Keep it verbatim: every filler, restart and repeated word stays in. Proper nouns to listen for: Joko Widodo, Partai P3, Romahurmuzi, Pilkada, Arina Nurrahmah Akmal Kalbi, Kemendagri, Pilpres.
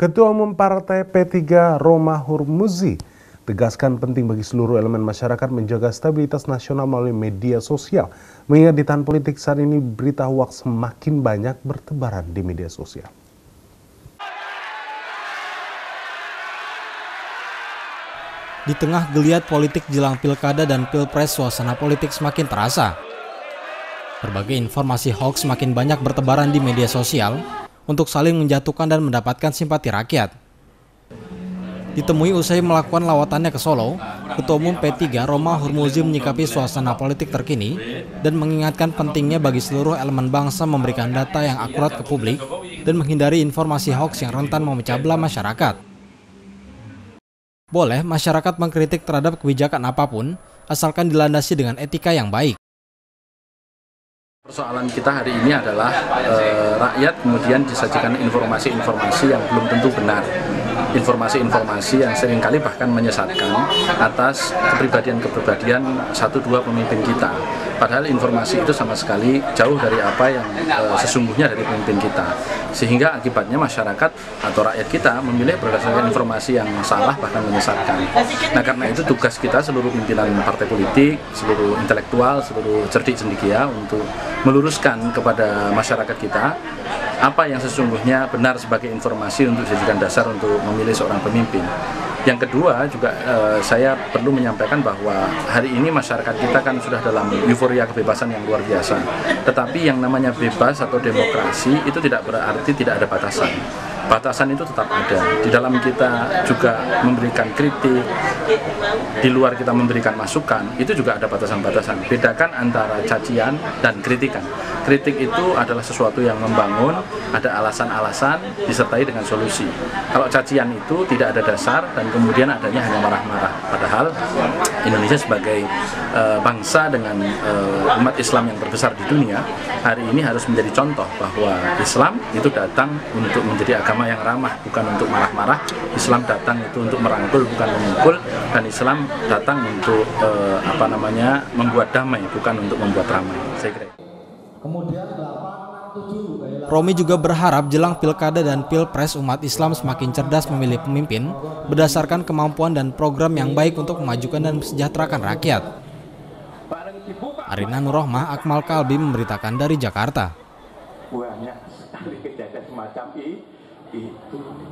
Ketua Umum Partai P tiga Romahurmuzi tegaskan penting bagi seluruh elemen masyarakat menjaga stabilitas nasional melalui media sosial. Mengingat di tahun politik saat ini berita hoaks semakin banyak bertebaran di media sosial. Di tengah geliat politik jelang Pilkada dan Pilpres, suasana politik semakin terasa. Berbagai informasi hoaks semakin banyak bertebaran di media sosial untuk saling menjatuhkan dan mendapatkan simpati rakyat. Ditemui usai melakukan lawatannya ke Solo, Ketua Umum P tiga Romahurmuzi menyikapi suasana politik terkini dan mengingatkan pentingnya bagi seluruh elemen bangsa memberikan data yang akurat ke publik dan menghindari informasi hoaks yang rentan memecah belah masyarakat. Boleh masyarakat mengkritik terhadap kebijakan apapun, asalkan dilandasi dengan etika yang baik. Persoalan kita hari ini adalah eh, rakyat kemudian disajikan informasi-informasi yang belum tentu benar, informasi-informasi yang seringkali bahkan menyesatkan atas kepribadian-kepribadian satu dua pemimpin kita. Padahal informasi itu sama sekali jauh dari apa yang eh, sesungguhnya dari pemimpin kita. Sehingga akibatnya masyarakat atau rakyat kita memilih berdasarkan informasi yang salah bahkan menyesatkan. Nah, karena itu tugas kita seluruh pimpinan partai politik, seluruh intelektual, seluruh cerdik cendekia untuk meluruskan kepada masyarakat kita apa yang sesungguhnya benar sebagai informasi untuk dijadikan dasar untuk memilih seorang pemimpin. Yang kedua juga eh, saya perlu menyampaikan bahwa hari ini masyarakat kita kan sudah dalam euforia kebebasan yang luar biasa. Tetapi yang namanya bebas atau demokrasi itu tidak berarti tidak ada batasan. Batasan itu tetap ada. Di dalam kita juga memberikan kritik, di luar kita memberikan masukan, itu juga ada batasan-batasan. Bedakan antara cacian dan kritikan. Kritik itu adalah sesuatu yang membangun, ada alasan-alasan disertai dengan solusi. Kalau cacian itu tidak ada dasar dan kemudian adanya hanya marah-marah. Padahal Indonesia sebagai e, bangsa dengan e, umat Islam yang terbesar di dunia, hari ini harus menjadi contoh bahwa Islam itu datang untuk menjadi agama yang ramah, bukan untuk marah-marah. Islam datang itu untuk merangkul, bukan memukul. Dan Islam datang untuk e, apa namanya membuat damai, bukan untuk membuat ramai. Saya kira. Romi juga berharap jelang Pilkada dan Pilpres umat Islam semakin cerdas memilih pemimpin berdasarkan kemampuan dan program yang baik untuk memajukan dan mesejahterakan rakyat. Arina Nurrahmah Akmal Kalbi memberitakan dari Jakarta. Banyak sekali kejadian semacam itu.